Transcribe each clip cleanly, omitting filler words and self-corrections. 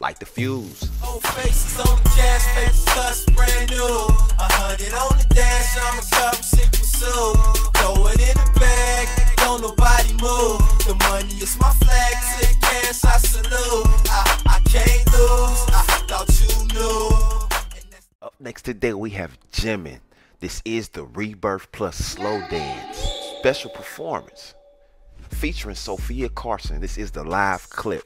like the fuse. Old faces on the gas, paper cuts brand new. 100 on the dash, I'm a couple sick pursuit. Throw it in the bag, don't nobody move. The money is my flag, to the cash I salute. I can't lose, I thought you knew. Up next today we have Jimin. This is the Rebirth Plus Slow Dance special performance featuring Sofia Carson. This is the live clip.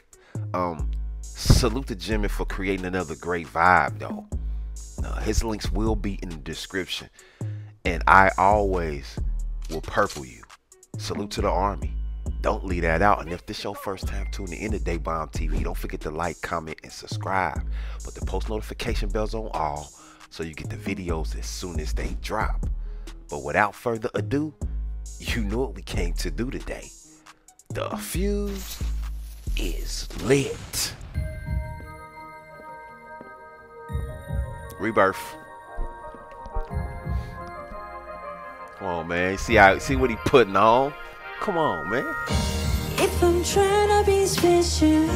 Salute to Jimin for creating another great vibe though. His links will be in the description, and I always will purple you. Salute to the ARMY. Don't leave that out. And if this your first time tuning in to Day Bomb TV, don't forget to like, comment, and subscribe. Put the post notification bells on all so you get the videos as soon as they drop. But without further ado, you know what we came to do today. The fuse is lit. Rebirth. Come on, man. See what he putting on? Come on, man. If I'm trying to be special,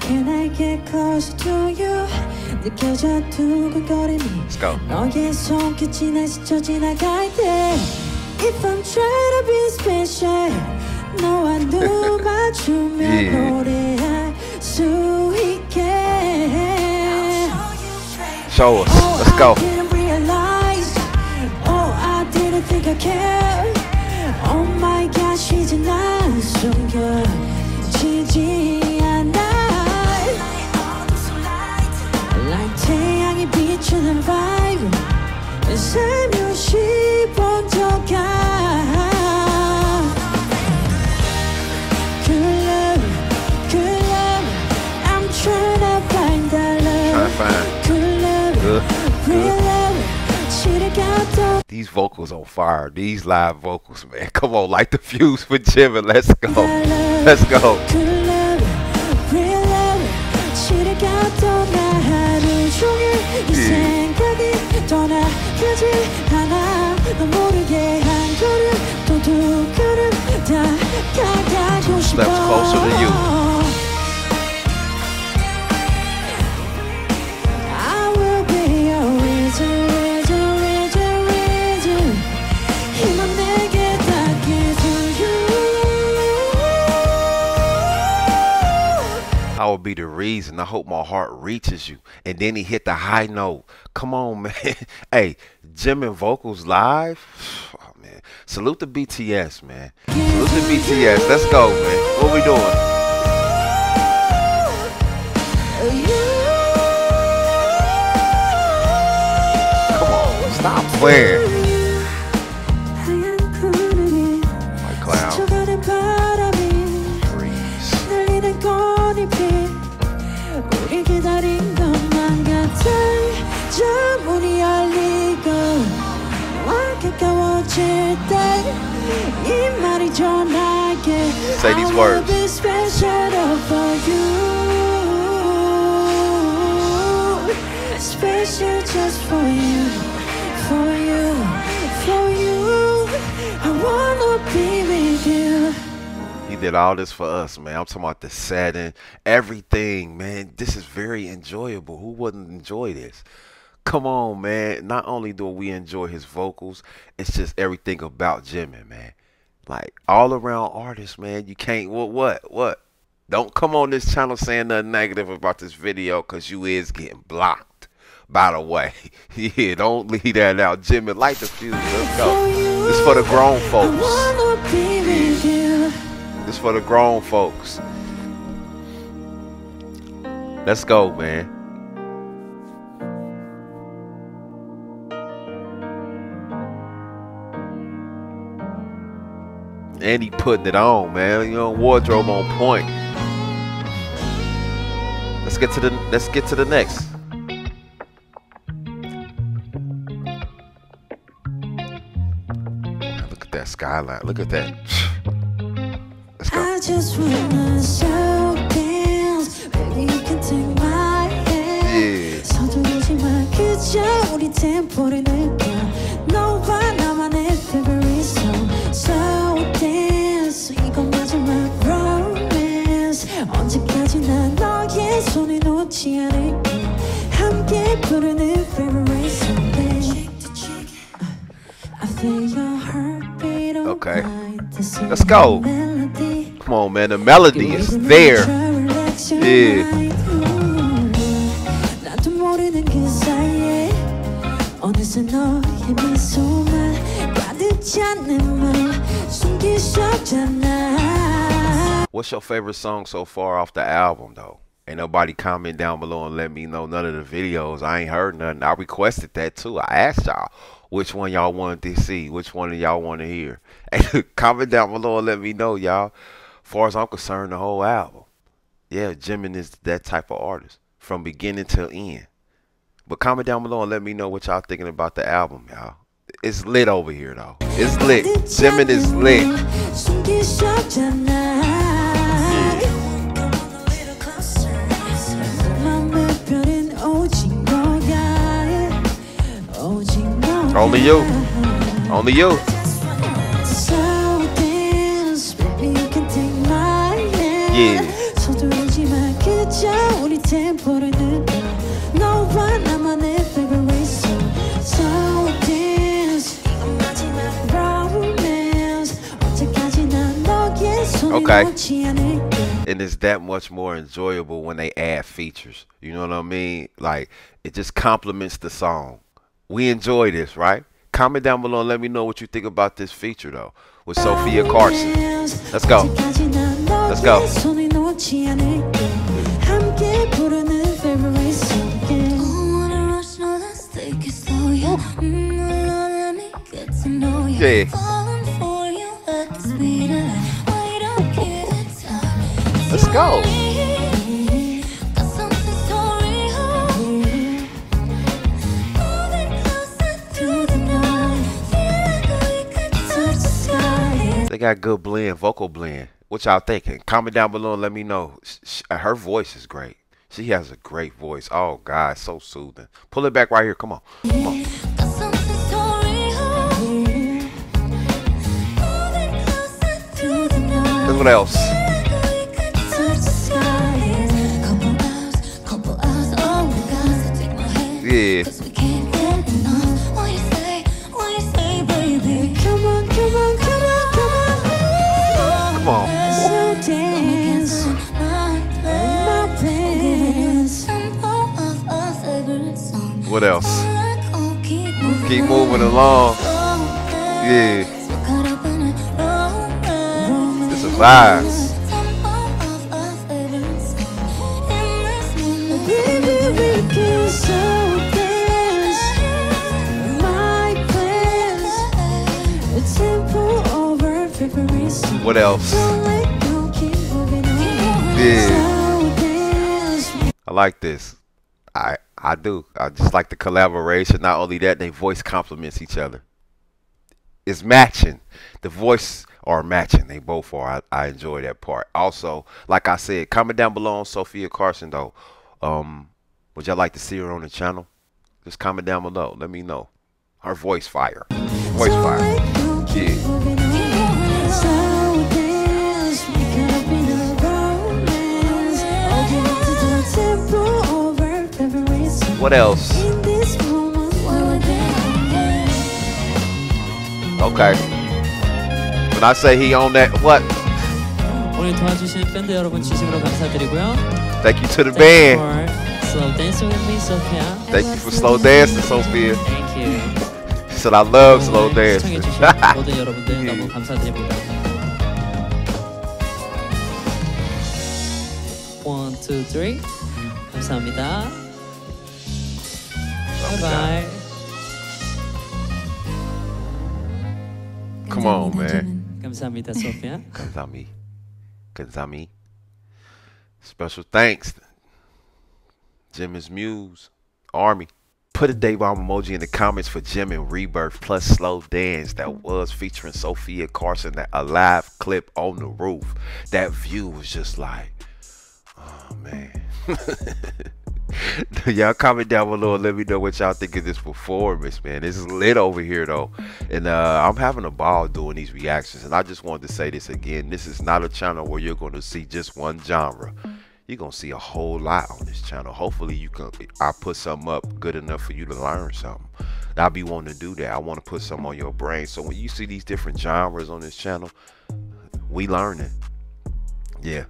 can I get closer to you? Let's go. If I'm trying to be special, no I know about you, man. So he can show us. Let's go. I didn't realize. Oh, I didn't think I cared. Oh my gosh, she's not so good. GG and I like 태양이 비추는 vibe. 살며시 번쩍한 These vocals on fire. These live vocals, man. Come on, light the fuse for Jimin. Let's go. Let's go. Steps closer to you. I will be your reason. I will be the reason. I hope my heart reaches you. And then he hit the high note. Come on, man. Hey, Jimin vocals live. Oh, man. Salute to BTS, man. Salute to BTS. Let's go, man. What we doing? Come on, stop playing. My clown. Say these words. Special just for you, for you, for you. I wanna be with you. He did all this for us, man. I'm talking about the setting, everything, man. This is very enjoyable. Who wouldn't enjoy this? Come on, man. Not only do we enjoy his vocals, it's just everything about Jimin, man. Like, all around artists, man. You can't, what? Don't come on this channel saying nothing negative about this video, because you is getting blocked, by the way. Yeah, don't leave that out. Jimin, light the fuse. Let's go. This for the grown folks. Yeah. This for the grown folks. Let's go, man. And he putting it on, man. You know, wardrobe on point. Let's get to the next. Look at that skyline. Look at that. Let's go. I just wanna show dance. Baby, you can take my hand. Yeah. No one, I'm on it, favorite song. Romance. 언제까지나 너의 손이 놓여 놓지 않을게 함께 부르는 favorite song I feel your heartbeat on my distant melody. Let's go. Come on, man. The melody is there. Yeah. 나도 모르는 그 사이에 어느새 너의 미소만 가득 찬 맘 숨길 수 없잖아. What's your favorite song so far off the album, though? Ain't nobody comment down below and let me know none of the videos. I ain't heard nothing. I requested that too. I asked y'all which one y'all wanted to see, which one y'all want to hear. Hey, comment down below and let me know, y'all. Far as I'm concerned, the whole album. Yeah, Jimin is that type of artist from beginning till end. But comment down below and let me know what y'all thinking about the album, y'all. It's lit over here, though. It's lit. Jimin is lit. Only you. Only you. Yeah. Okay. And it's that much more enjoyable when they add features. You know what I mean? Like, it just complements the song. We enjoy this, right? Comment down below and let me know what you think about this feature, though, with Sofia Carson. Let's go. Let's go. Yeah. Let's go. Got good blend, vocal blend. What y'all thinking? Comment down below and let me know. Her voice is great. She has a great voice. Oh God, so soothing. Pull it back right here. Come on. Come on. Look what else. Yeah. What else? Keep moving along. Yeah. This is vibes. What else? Yeah. I like this. I do. I just like the collaboration. Not only that, they voice complements each other. It's matching. The voice are matching. They both are. I enjoy that part. Also, like I said, comment down below on Sofia Carson, though. Would y'all like to see her on the channel? Just comment down below. Let me know. Her voice fire. Voice fire. Yeah. What else? Okay. When I say he on that, what? Thank you to the band. Slow dancing with me, Sophia. Thank you for slow dancing, Sophia. Thank you. She said I love slow dancing. Yeah. 1, 2, 3. 감사합니다. Bye-bye. Come on, man. Kamsami, Sofia. Kamsami. Kamsami. Special thanks. Jimin's MUSE. ARMY. Put a Day Bomb emoji in the comments for Jimin Rebirth Plus Slow Dance that was featuring Sofia Carson, that a live clip on the roof. That view was just like, oh, man. Y'all comment down below and let me know what y'all think of this performance, man. This is lit over here, though. And I'm having a ball doing these reactions. And I just wanted to say this again. This is not a channel where you're going to see just one genre. you're gonna see a whole lot on this channel. Hopefully you can, I put something up good enough for you to learn something. I'll be wanting to do that. I want to put something on your brain, so when you see these different genres on this channel, we learning. Yeah,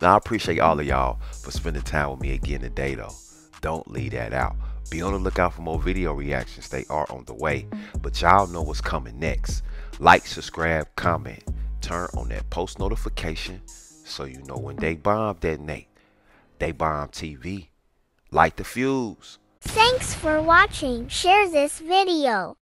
now I appreciate all of y'all for spending time with me again today though. Don't leave that out. Be on the lookout for more video reactions. They are on the way, but y'all know what's coming next. Like, subscribe, comment, turn on that post notification so you know when Day Bomb detonate. Day Bomb TV, light the fuse. Thanks for watching. Share this video.